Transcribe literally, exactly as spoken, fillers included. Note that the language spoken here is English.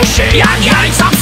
Ocean jak jajca.